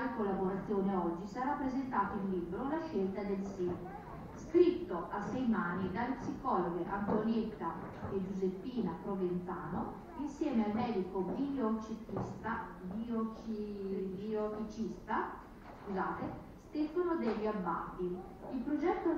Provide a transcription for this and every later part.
originale collaborazione oggi sarà presentato il libro La scelta del sì, scritto a 6 mani dalle psicologhe Antonietta e Giuseppina Provenzano insieme al medico biochicista Stefano Degli Abbati. Il progetto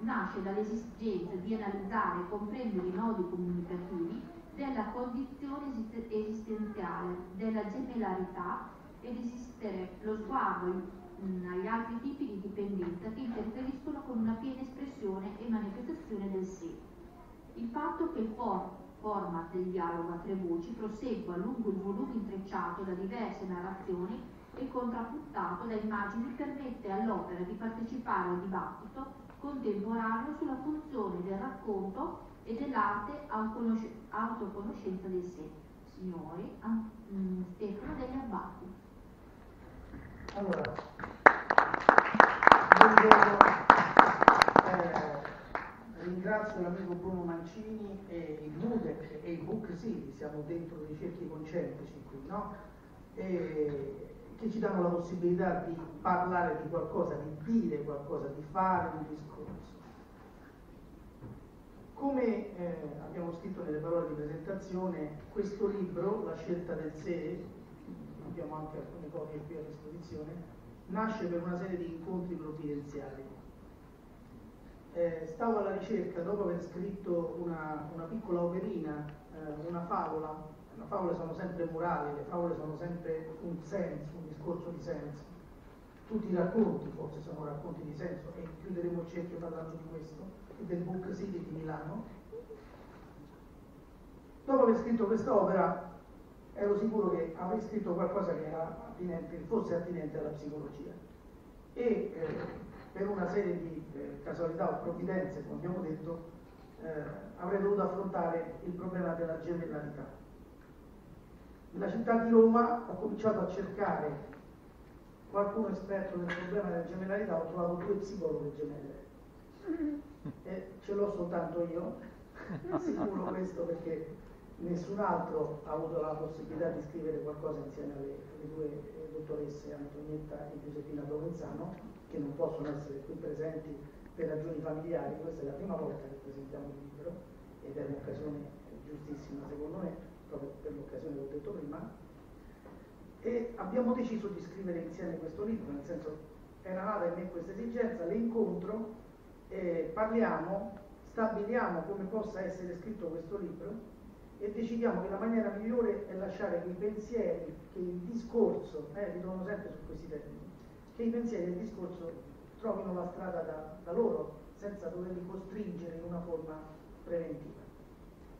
nasce dall'esigenza di analizzare e comprendere i nodi comunicativi della condizione esistenziale, della gemellarità ed esistere lo sguardo agli altri tipi di dipendenza che interferiscono con una piena espressione e manifestazione del sé. Il fatto che il format del dialogo a 3 voci prosegua lungo il volume intrecciato da diverse narrazioni e contrappuntato da immagini permette all'opera di partecipare al dibattito contemporaneo sulla funzione del racconto e dell'arte autoconoscenza del sé. Signori, Stefano Degli Abbati. Allora, ringrazio l'amico Bruno Mancini e il MUDEC e il BUC, sì, siamo dentro dei cerchi concentrici qui, no? Che ci danno la possibilità di parlare di qualcosa, di dire qualcosa, di fare un discorso. Come abbiamo scritto nelle parole di presentazione, questo libro, La scelta del sé, abbiamo anche alcune copie qui a disposizione, nasce per una serie di incontri provvidenziali. Stavo alla ricerca, dopo aver scritto una piccola operina, una favola. Le favole sono sempre morali, le favole sono sempre un senso, un discorso di senso. Tutti i racconti forse sono racconti di senso e chiuderemo il cerchio parlando di questo e del Bookcity di Milano. Dopo aver scritto quest'opera ero sicuro che avrei scritto qualcosa che era fosse attinente alla psicologia e per una serie di casualità o provvidenze, come abbiamo detto, avrei dovuto affrontare il problema della gemellarità. Nella città di Roma ho cominciato a cercare qualcuno esperto del problema della gemellarità, ho trovato 2 psicologhe gemelle e ce l'ho soltanto io, sicuro questo perché nessun altro ha avuto la possibilità di scrivere qualcosa insieme alle 2 dottoresse Antonietta e Giuseppina Provenzano, che non possono essere qui presenti per ragioni familiari. Questa è la prima volta che presentiamo il libro ed è un'occasione giustissima secondo me, proprio per l'occasione che ho detto prima, e abbiamo deciso di scrivere insieme questo libro, nel senso era nata in me questa esigenza, l'incontro, parliamo, stabiliamo come possa essere scritto questo libro e decidiamo che la maniera migliore è lasciare che i pensieri, che il discorso, ritorno sempre su questi termini, che i pensieri e il discorso trovino la strada da loro, senza doverli costringere in una forma preventiva.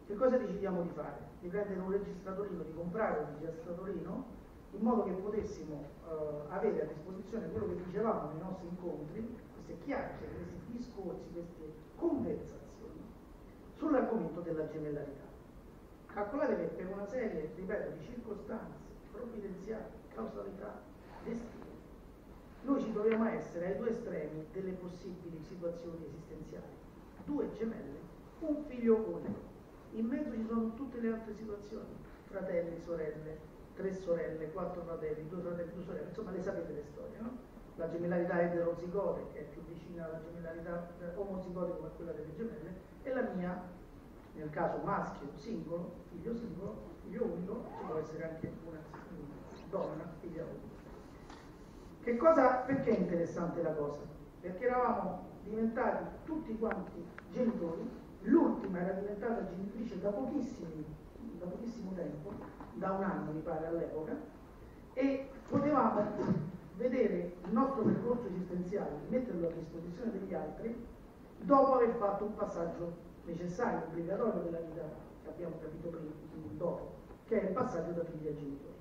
Che cosa decidiamo di fare? Di prendere un registratorino, di comprare un registratorino in modo che potessimo avere a disposizione quello che dicevamo nei nostri incontri, queste chiacchiere, questi discorsi, queste conversazioni sull'argomento della gemellarità. Calcolate che per una serie, ripeto, di circostanze, provvidenziali, causalità, destino, noi ci troviamo a essere ai 2 estremi delle possibili situazioni esistenziali. 2 gemelle, un figlio unico. In mezzo ci sono tutte le altre situazioni, fratelli, sorelle, 3 sorelle, 4 fratelli, 2 fratelli, 2 sorelle, insomma le sapete le storie, no? La gemellarità eterozigote, che è più vicina alla gemellarità omozigote come quella delle gemelle, e la mia, nel caso maschio, singolo, figlio unico, ci può essere anche una donna, figlia unica. Che cosa, perché è interessante la cosa? Perché eravamo diventati tutti quanti genitori. L'ultima era diventata genitrice da pochissimo tempo, da 1 anno mi pare all'epoca, e potevamo vedere il nostro percorso esistenziale, metterlo a disposizione degli altri, dopo aver fatto un passaggio necessario, obbligatorio della vita, che abbiamo capito prima, dopo, che è il passaggio da figli a genitori.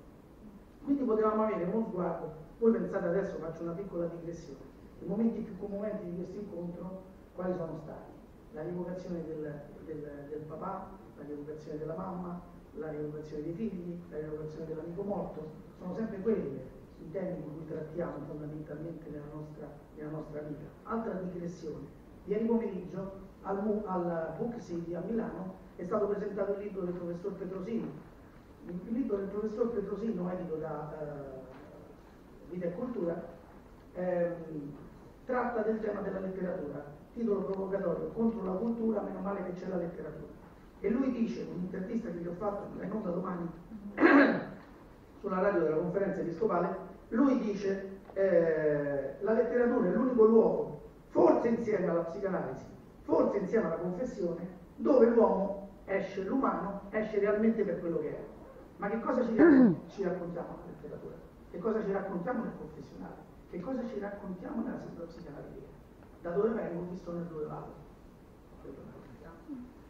Quindi potevamo avere uno sguardo, voi pensate adesso, faccio una piccola digressione, i momenti più commoventi di questo incontro, quali sono stati? La rievocazione del papà, la rievocazione della mamma, la rievocazione dei figli, la rievocazione dell'amico morto, sono sempre quelli i temi con cui trattiamo fondamentalmente nella nostra vita. Altra digressione, ieri pomeriggio al Bookcity a Milano è stato presentato il libro del professor Petrosino. Il libro del professor Petrosino, edito da Vita e Cultura, tratta del tema della letteratura, titolo provocatorio, contro la cultura, meno male che c'è la letteratura. E lui dice, in un'intervista che gli ho fatto, in onda domani, sulla radio della conferenza episcopale, lui dice la letteratura è l'unico luogo, forse insieme alla psicanalisi, forse insieme alla confessione, dove l'uomo esce, l'umano esce realmente per quello che è. Ma che cosa ci raccontiamo nella letteratura? Che cosa ci raccontiamo nel confessionale? Che cosa ci raccontiamo nella psicanalisi? Da dove vengo, chi sono e dove vado?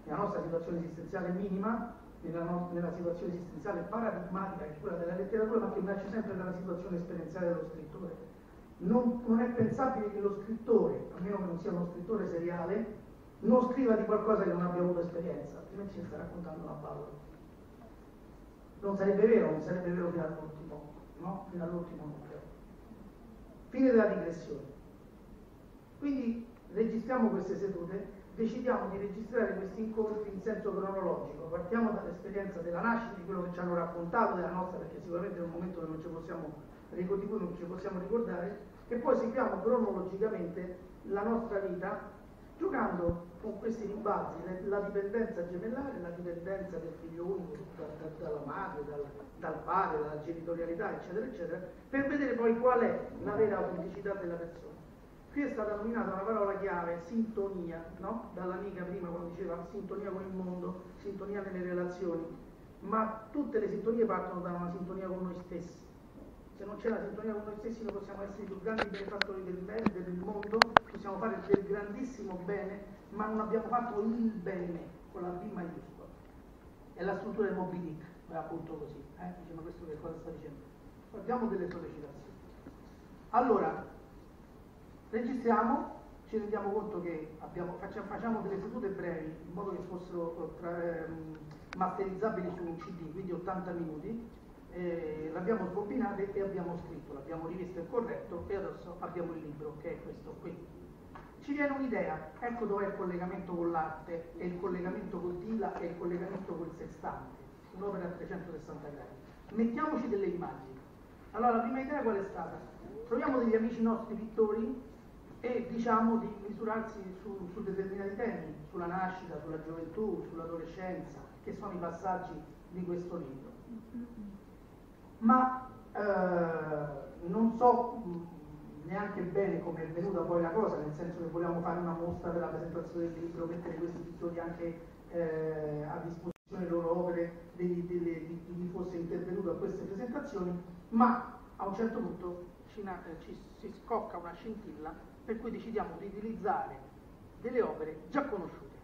Nella nostra situazione esistenziale minima, nella situazione esistenziale paradigmatica che è quella della letteratura, ma che nasce sempre dalla situazione esperienziale dello scrittore. Non è pensabile che lo scrittore, a meno che non sia uno scrittore seriale, non scriva di qualcosa che non abbia avuto esperienza, altrimenti ci sta raccontando una favola. Non sarebbe vero fino all'ultimo, no? Fino all'ultimo nucleo. Fine della digressione. Quindi registriamo queste sedute. Decidiamo di registrare questi incontri in senso cronologico, partiamo dall'esperienza della nascita, di quello che ci hanno raccontato della nostra, perché sicuramente è un momento che non ci possiamo, di cui non ci possiamo ricordare, e poi seguiamo cronologicamente la nostra vita, giocando con questi rimbalzi, la dipendenza gemellare, la dipendenza del figlio unico dalla madre, dal padre, dalla genitorialità, eccetera, eccetera, per vedere poi qual è la vera autenticità della persona. Qui è stata nominata una parola chiave, sintonia, no? Dall'amica prima quando diceva sintonia con il mondo, sintonia nelle relazioni, ma tutte le sintonie partono da una sintonia con noi stessi. Se non c'è la sintonia con noi stessi, noi possiamo essere i più grandi benefattori del bene, del mondo, possiamo fare del grandissimo bene, ma non abbiamo fatto il bene, con la B maiuscola. È la struttura del Moby Dick, appunto così. Dice, ma questo che cosa sta dicendo? Guardiamo delle sollecitazioni. Allora, registriamo, ci rendiamo conto che facciamo delle sedute brevi in modo che fossero masterizzabili su un CD, quindi 80 minuti, l'abbiamo sbobbinata e abbiamo scritto, l'abbiamo rivisto e corretto e adesso abbiamo il libro che è questo qui. Ci viene un'idea, ecco dov'è il collegamento con l'arte e il collegamento col DILA e il collegamento col Sestante, un'opera a 360 gradi. Mettiamoci delle immagini. Allora la prima idea qual è stata? Troviamo degli amici nostri pittori e diciamo di misurarsi su determinati temi, sulla nascita, sulla gioventù, sull'adolescenza, che sono i passaggi di questo libro. Ma non so neanche bene come è venuta poi la cosa, nel senso che vogliamo fare una mostra della presentazione del libro, mettere questi pittori anche a disposizione delle loro opere, di chi fosse intervenuto a queste presentazioni, ma a un certo punto si scocca una scintilla, per cui decidiamo di utilizzare delle opere già conosciute,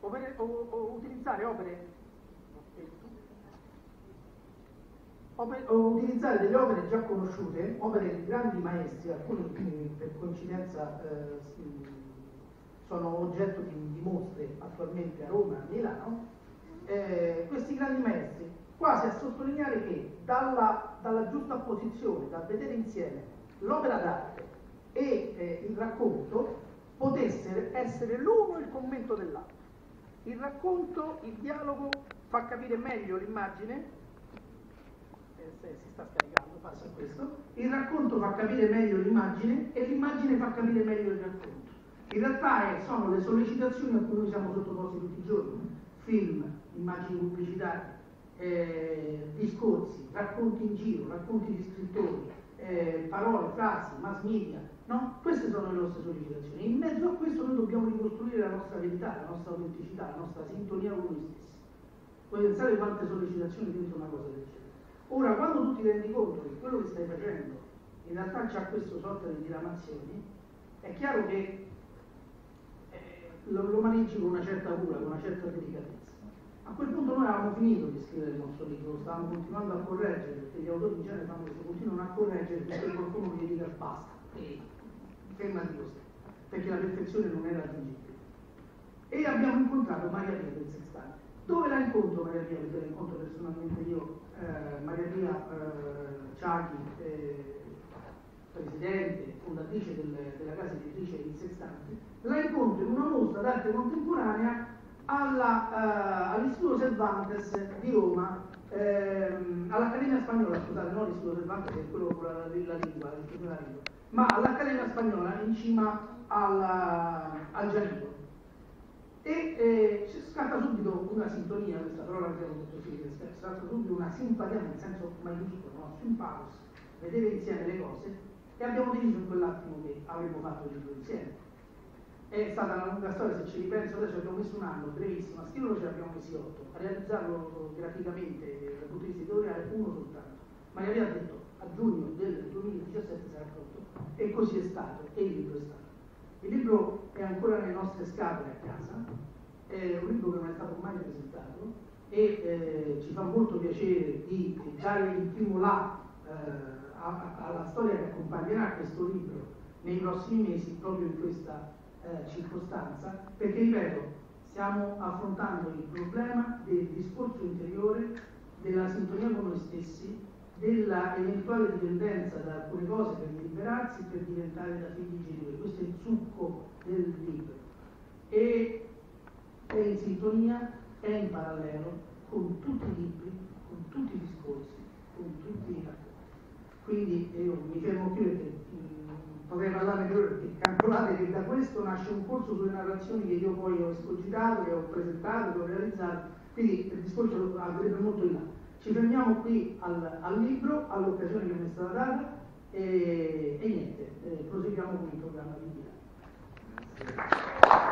utilizzare delle opere già conosciute, opere di grandi maestri, alcuni per coincidenza sono oggetto di mostre attualmente a Roma, a Milano, questi grandi maestri, quasi a sottolineare che dalla giusta posizione, dal vedere insieme l'opera d'arte e il racconto potesse essere l'uno il commento dell'altro. Il racconto, il dialogo fa capire meglio l'immagine, si sta scaricando, passa questo, il racconto fa capire meglio l'immagine e l'immagine fa capire meglio il racconto. In realtà sono le sollecitazioni a cui noi siamo sottoposti tutti i giorni, film, immagini pubblicitarie, discorsi, racconti in giro, racconti di scrittori, parole, frasi, mass media, no? Queste sono le nostre sollecitazioni. In mezzo a questo noi dobbiamo ricostruire la nostra verità, la nostra autenticità, la nostra sintonia con noi stessi. Puoi pensare quante sollecitazioni dentro una cosa del genere. Ora, quando tu ti rendi conto che quello che stai facendo in realtà c'ha questa sorta di diramazioni, è chiaro che lo maneggi con una certa cura, con una certa delicatezza. A quel punto noi avevamo finito di scrivere il nostro libro, stavamo continuando a correggere, perché gli autori in genere fanno questo, continuano a correggere perché qualcuno gli dica basta, fermati così, perché la perfezione non era raggiungibile. E abbiamo incontrato Maria Piazza in Sestante. Dove la incontro Maria Piazza? Perché la incontro personalmente io, Maria Piazza Ciaghi, presidente, fondatrice della casa editrice in Sestante, la incontro in una mostra d'arte contemporanea all'Istituto Cervantes di Roma all'Accademia Spagnola, scusate, non l'Istituto Cervantes, che è quello con la lingua, ma all'Accademia Spagnola in cima al Giannico. E scatta subito una sintonia, questa parola che avevo detto, scatta subito una simpatia nel senso magnifico, no? Simpatos, vedere insieme le cose, e abbiamo deciso in quell'attimo che avremmo fatto il libro insieme. È stata una lunga storia, se ci ripenso adesso abbiamo messo un anno, brevissimo, a scriverlo ce l'abbiamo messi 8, a realizzarlo graficamente dal punto di vista editoriale uno soltanto, ma Maria ha detto a giugno del 2017 sarà pronto, e così è stato, e il libro è stato. Il libro è ancora nelle nostre scatole a casa, è un libro che non è stato mai presentato e ci fa molto piacere di dare il primo là alla storia che accompagnerà questo libro nei prossimi mesi, proprio in questa circostanza, perché ripeto, stiamo affrontando il problema del discorso interiore, della sintonia con noi stessi, della eventuale dipendenza da alcune cose per liberarsi e per diventare da figli genitori. Questo è il succo del libro e è in sintonia, è in parallelo con tutti i libri, con tutti i discorsi, con tutti i racconti. Quindi io mi fermo qui perché potrei parlare per ore, perché calcolate che da questo nasce un corso sulle narrazioni che io poi ho escogitato, che ho presentato, che ho realizzato, quindi il discorso lo avrebbe molto in là. Ci fermiamo qui al libro, all'occasione che mi è stata data e niente, proseguiamo con il programma di DILA.